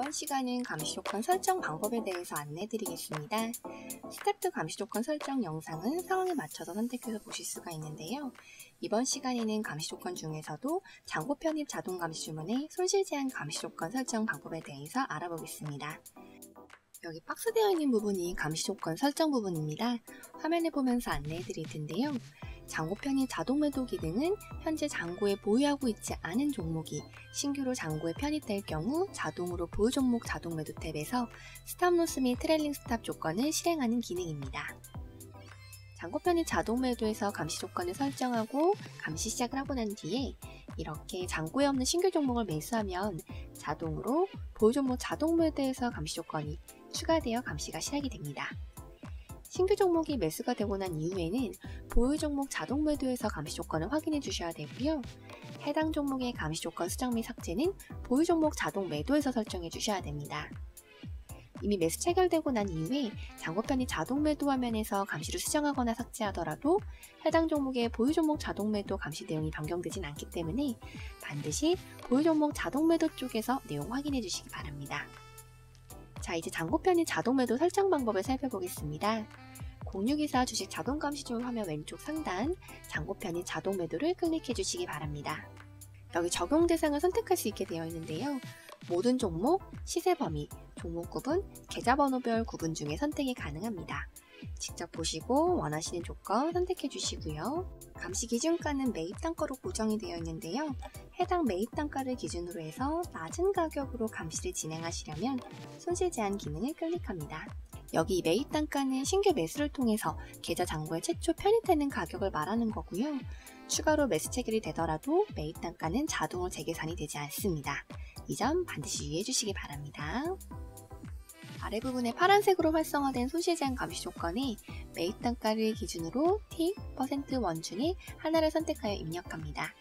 이번 시간은 감시 조건 설정 방법에 대해서 안내드리겠습니다. 스텝드 감시 조건 설정 영상은 상황에 맞춰서 선택해서 보실 수가 있는데요. 이번 시간에는 감시 조건 중에서도 잔고 편입 자동 감시 주문의 손실 제한 감시 조건 설정 방법에 대해서 알아보겠습니다. 여기 박스 되어 있는 부분이 감시 조건 설정 부분입니다. 화면을 보면서 안내해 드릴 텐데요. 잔고 편입 자동 매도 기능은 현재 잔고에 보유하고 있지 않은 종목이 신규로 잔고에 편입될 경우 자동으로 보유 종목 자동 매도 탭에서 스탑로스 및 트레일링 스탑 조건을 실행하는 기능입니다. 잔고 편입 자동 매도에서 감시 조건을 설정하고 감시 시작을 하고 난 뒤에 이렇게 잔고에 없는 신규 종목을 매수하면 자동으로 보유 종목 자동 매도에서 감시 조건이 추가되어 감시가 시작이 됩니다. 신규 종목이 매수가 되고 난 이후에는 보유 종목 자동 매도에서 감시 조건을 확인해 주셔야 되고요. 해당 종목의 감시 조건 수정 및 삭제는 보유 종목 자동 매도에서 설정해 주셔야 됩니다. 이미 매수 체결되고 난 이후에 잔고 편입 자동 매도 화면에서 감시를 수정하거나 삭제하더라도 해당 종목의 보유 종목 자동 매도 감시 내용이 변경되진 않기 때문에 반드시 보유 종목 자동 매도 쪽에서 내용 확인해 주시기 바랍니다. 자, 이제 잔고 편입 자동 매도 설정 방법을 살펴보겠습니다. 0624 주식 자동 감시 주문 화면 왼쪽 상단 잔고 편입 자동 매도를 클릭해 주시기 바랍니다. 여기 적용 대상을 선택할 수 있게 되어 있는데요. 모든 종목, 시세 범위, 종목 구분, 계좌 번호별 구분 중에 선택이 가능합니다. 직접 보시고 원하시는 조건 선택해 주시고요. 감시 기준가는 매입 단가로 고정이 되어 있는데요. 해당 매입 단가를 기준으로 해서 낮은 가격으로 감시를 진행하시려면 손실 제한 기능을 클릭합니다. 여기 매입 단가는 신규 매수를 통해서 계좌 잔고에 최초 편입되는 가격을 말하는 거고요. 추가로 매수 체결이 되더라도 매입 단가는 자동으로 재계산이 되지 않습니다. 이 점 반드시 유의해 주시기 바랍니다. 아래 부분에 파란색으로 활성화된 손실 제한 감시 조건에 매입 단가를 기준으로 틱, 퍼센트, 원 중에 하나를 선택하여 입력합니다.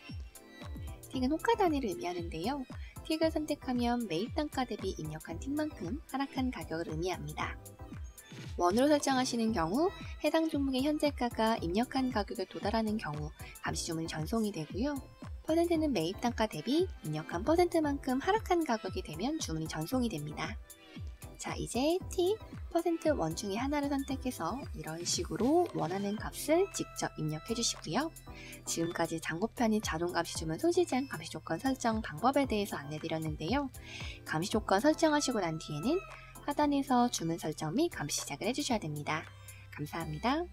틱은 호가 단위를 의미하는데요. 틱을 선택하면 매입 단가 대비 입력한 틱만큼 하락한 가격을 의미합니다. 원으로 설정하시는 경우 해당 종목의 현재가가 입력한 가격에 도달하는 경우 감시 주문이 전송이 되고요. 퍼센트는 매입 단가 대비 입력한 퍼센트만큼 하락한 가격이 되면 주문이 전송이 됩니다. 자, 이제 틱, 퍼센트, 원 중에 하나를 선택해서 이런 식으로 원하는 값을 직접 입력해 주시고요. 지금까지 잔고 편입 자동 감시 주문 손실 제한 감시 조건 설정 방법에 대해서 안내드렸는데요. 감시 조건 설정하시고 난 뒤에는 하단에서 주문 설정 및 감시 시작을 해주셔야 됩니다. 감사합니다.